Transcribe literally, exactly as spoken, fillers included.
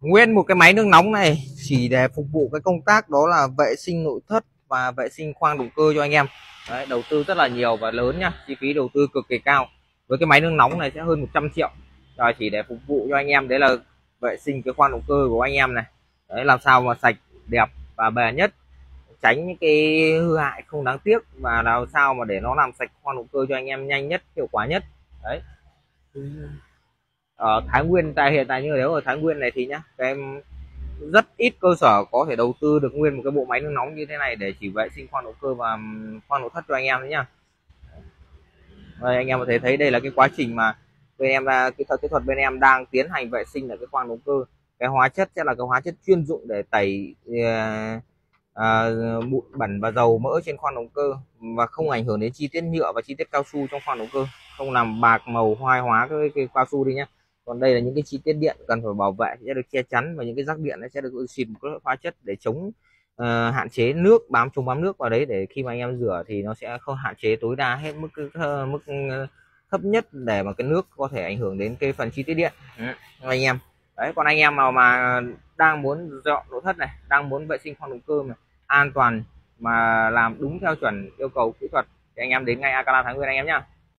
Nguyên một cái máy nước nóng này chỉ để phục vụ cái công tác đó là vệ sinh nội thất và vệ sinh khoang động cơ cho anh em. Đấy, đầu tư rất là nhiều và lớn nhá, chi phí đầu tư cực kỳ cao. Với cái máy nước nóng này sẽ hơn một trăm triệu. Rồi chỉ để phục vụ cho anh em đấy là vệ sinh cái khoang động cơ của anh em này. Đấy, làm sao mà sạch, đẹp và bền nhất, tránh những cái hư hại không đáng tiếc và làm sao mà để nó làm sạch khoang động cơ cho anh em nhanh nhất, hiệu quả nhất. Đấy. Ở Thái Nguyên tại hiện tại như nếu ở Thái Nguyên này thì nhá, em rất ít cơ sở có thể đầu tư được nguyên một cái bộ máy nước nóng như thế này để chỉ vệ sinh khoang động cơ và khoang nội thất cho anh em đấy nhá. Đây, anh em có thể thấy đây là cái quá trình mà bên em là kỹ thuật kỹ thuật bên em đang tiến hành vệ sinh ở cái khoang động cơ. Cái hóa chất sẽ là cái hóa chất chuyên dụng để tẩy uh, uh, bụi bẩn và dầu mỡ trên khoang động cơ và không ảnh hưởng đến chi tiết nhựa và chi tiết cao su trong khoang động cơ, không làm bạc màu hoai hóa cái, cái cao su đi nhé. Còn đây là những cái chi tiết điện cần phải bảo vệ sẽ được che chắn và những cái rác điện nó sẽ được xịt một cái hóa chất để chống uh, hạn chế nước bám chống bám nước vào đấy, để khi mà anh em rửa thì nó sẽ không hạn chế tối đa hết mức uh, mức uh, thấp nhất để mà cái nước có thể ảnh hưởng đến cái phần chi tiết điện. Ừ. Anh em đấy, còn anh em nào mà đang muốn dọn nội thất này, đang muốn vệ sinh khoang động cơ này an toàn mà làm đúng theo chuẩn yêu cầu kỹ thuật thì anh em đến ngay Akala Tháng Nguyên anh em nhá.